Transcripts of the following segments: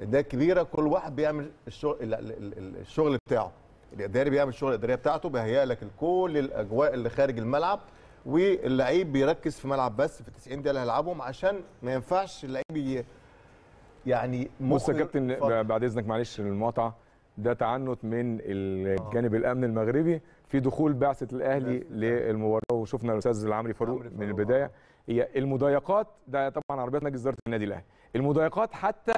ده كبيره، كل واحد بيعمل الشغل بتاعه، الاداري بيعمل الشغل الاداريه بتاعته، بيهيئ لك كل الاجواء اللي خارج الملعب، واللعيب بيركز في ملعب بس في ال 90 دقيقه اللي هيلعبهم، عشان ما ينفعش اللعيب يعني. بص يا كابتن بعد اذنك معلش للمقاطعه، ده تعنت من الجانب الامن المغربي في دخول بعثه الاهلي للمباراه، وشفنا الاستاذ العمري فاروق من البدايه. هي المضايقات، ده طبعا عربيات مجلس اداره النادي الاهلي، المضايقات حتى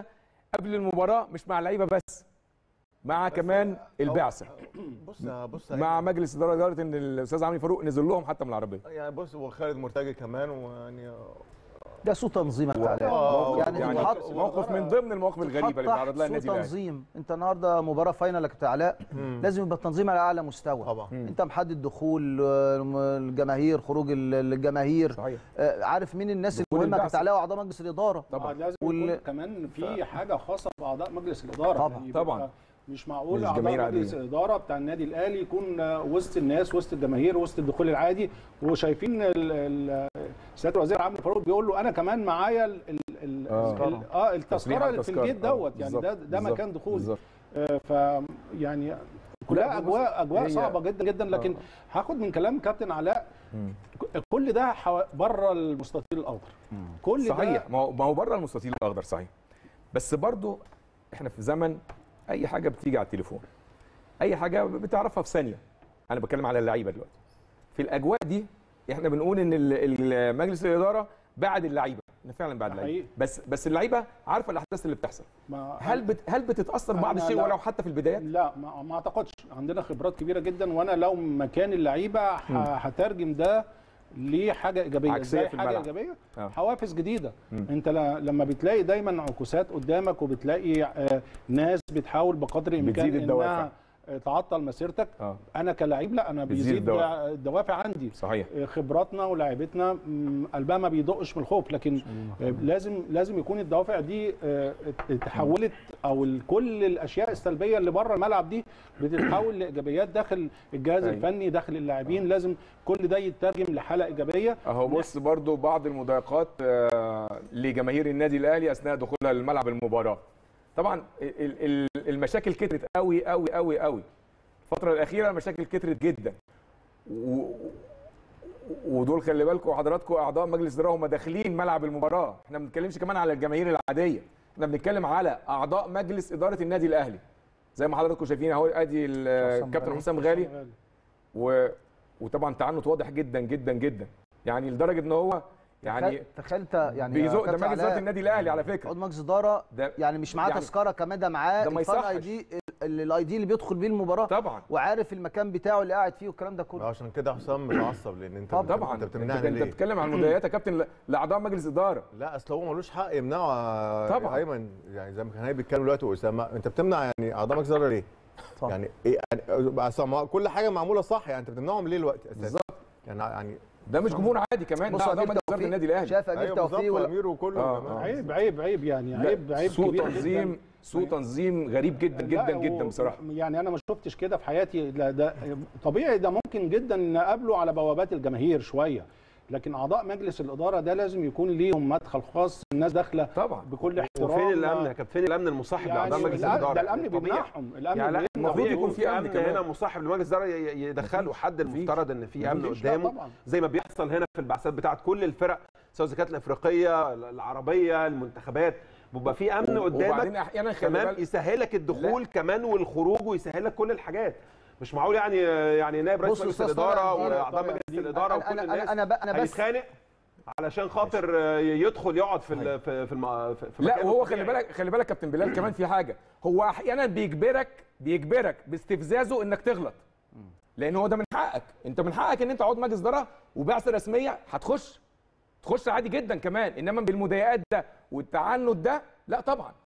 قبل المباراه مش مع اللعيبه بس، مع كمان البعثه. بص مع مجلس اداره ان الاستاذ عمرو فاروق نزل لهم حتى من العربيه. يعني بص، وخالد مرتجي كمان، ويعني ده سوء تنظيم يعني موقف من ضمن المواقف الغريبه اللي بيتعرض لها النادي الاهلي. سوء تنظيم. انت النهارده مباراه فاينل يا كابتن علاء، لازم يبقى التنظيم على اعلى مستوى طبعا. انت محدد دخول الجماهير، خروج الجماهير، صحيح. عارف مين الناس المهمه كابتن علاء واعضاء مجلس الاداره طبعا. لازم يكون كمان في حاجه خاصه باعضاء مجلس الاداره طبعا. مش معقول اعضاء مجلس الاداره بتاع النادي الاهلي يكون وسط الناس، وسط الجماهير، وسط الدخول العادي، وشايفين سياده الوزير عمرو فاروق بيقول له انا كمان معايا التذكره اللي في الجيت دوت، يعني ده مكان دخول. فيعني كلها اجواء صعبه جدا جدا. لكن هاخد من كلام كابتن علاء، كل ده بره المستطيل الاخضر، كل ده صحيح. ما هو بره المستطيل الاخضر صحيح، بس برضه احنا في زمن اي حاجه بتيجي على التليفون، اي حاجه بتعرفها في ثانيه. انا بتكلم على اللعيبه دلوقتي في الاجواء دي، احنا بنقول ان مجلس الاداره بعد اللعيبه، احنا فعلا بعد اللعيبه، بس اللعيبه عارفه الاحداث اللي بتحصل. هل بتتاثر بعض الشيء ولو حتى في البدايات؟ لا، ما اعتقدش. عندنا خبرات كبيره جدا، وانا لو مكان اللعيبه هترجم ده لحاجه ايجابيه. ازاي حاجه ايجابيه؟ حوافز جديده. انت لما بتلاقي دايما عكوسات قدامك، وبتلاقي ناس بتحاول بقدر الامكان انها تعطل مسيرتك، انا كلاعب لا، انا بيزيد الدوافع عندي صحيح. خبراتنا ولاعيبتنا قلبها ما بيدقش من الخوف، لكن لازم يكون الدوافع دي تحولت، او كل الاشياء السلبيه اللي بره الملعب دي بتتحول لايجابيات داخل الجهاز الفني، داخل اللاعبين. لازم كل ده يترجم لحاله ايجابيه. اهو بص، برضو بعض المضايقات لجماهير النادي الاهلي اثناء دخولها لملعب المباراه. طبعا المشاكل كترت قوي قوي قوي قوي الفتره الاخيره، المشاكل كترت جدا، ودول خلي بالكم حضراتكم اعضاء مجلس اداره هم داخلين ملعب المباراه. احنا ما بنتكلمش كمان على الجماهير العاديه، احنا بنتكلم على اعضاء مجلس اداره النادي الاهلي، زي ما حضراتكم شايفين اهو. ادي الكابتن حسام غالي، وطبعا تعنت واضح جدا جدا جدا، يعني لدرجه ان هو يعني تخيلت يعني بيزق ده مجلس اداره النادي الاهلي على فكره. عضو مجلس اداره يعني مش معاه تذكره كمان، ده معاه الاي دي اللي بيدخل بيه المباراه طبعا، وعارف المكان بتاعه اللي قاعد فيه والكلام ده كله. عشان كده حسام متعصب، لان انت طبعا انت بتتكلم عن مضايقات يا كابتن لاعضاء مجلس اداره. لا، اصل هو ملوش حق يمنعه طبعا. ايمن يعني زي ما كان بيتكلم دلوقتي واسامه، انت بتمنع يعني اعضاء مجلس اداره ليه؟ يعني ايه كل حاجه معموله صح، يعني انت بتمنعهم ليه دلوقتي اساسا؟ يعني ده مش جمهور عادي كمان، ده اعضاء مجلس النادي الاهلي. شاف امير توفيق والامير وكله عيب عيب عيب، يعني عيب سوء تنظيم، سوء تنظيم غريب جدا جدا جدا بصراحه. يعني انا ما شفتش كده في حياتي. ده طبيعي، ده ممكن جدا نقابله على بوابات الجماهير شويه، لكن اعضاء مجلس الاداره ده لازم يكون ليهم مدخل خاص، الناس داخله طبعا بكل احترام. وفين الامن يا كابتن؟ فين الامن المصاحب لاعضاء مجلس الاداره؟ ده الامن بيمنعهم، الامن المفروض يكون في امن هنا مصاحب لمجلس الاداره، يدخله حد المفترض ان في امن قدامه، زي ما بيحصل هنا في البعثات بتاعه كل الفرق، سواء كانت الافريقيه، العربيه، المنتخبات، بيبقى في امن قدامك كمان يسهلك الدخول كمان والخروج، ويسهلك كل الحاجات. مش معقول يعني نائب رئيس مجلس الاداره واعضاء مجلس الاداره وكل الناس هيتخانق علشان خاطر يدخل يقعد في لا. وهو خلي بالك كابتن بلال كمان في حاجه، هو احيانا بيجبرك باستفزازه انك تغلط، لان هو ده من حقك. انت من حقك ان انت عضو مجلس اداره وبعثه رسميه، هتخش عادي جدا كمان. انما بالمضايقات ده والتعنت ده لا طبعا.